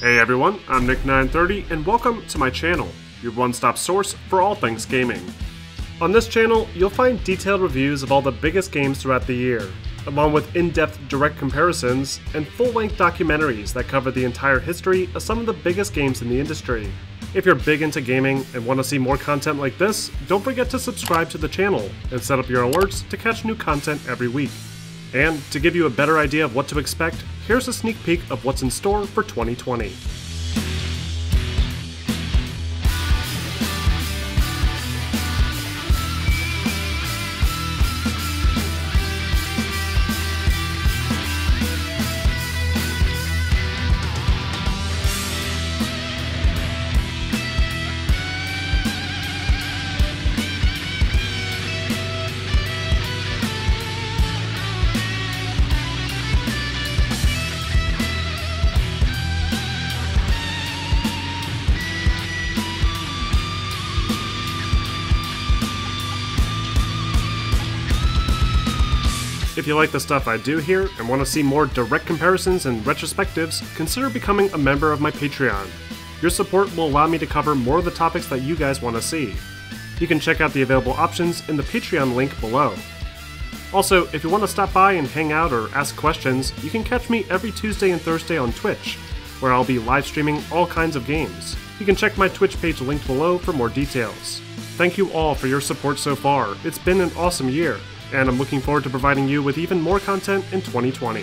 Hey everyone, I'm Nick930 and welcome to my channel, your one-stop source for all things gaming. On this channel, you'll find detailed reviews of all the biggest games throughout the year, along with in-depth direct comparisons and full-length documentaries that cover the entire history of some of the biggest games in the industry. If you're big into gaming and want to see more content like this, don't forget to subscribe to the channel and set up your alerts to catch new content every week. And to give you a better idea of what to expect, here's a sneak peek of what's in store for 2020. If you like the stuff I do here and want to see more direct comparisons and retrospectives, consider becoming a member of my Patreon. Your support will allow me to cover more of the topics that you guys want to see. You can check out the available options in the Patreon link below. Also, if you want to stop by and hang out or ask questions, you can catch me every Tuesday and Thursday on Twitch, where I'll be live streaming all kinds of games. You can check my Twitch page linked below for more details. Thank you all for your support so far. It's been an awesome year, and I'm looking forward to providing you with even more content in 2020.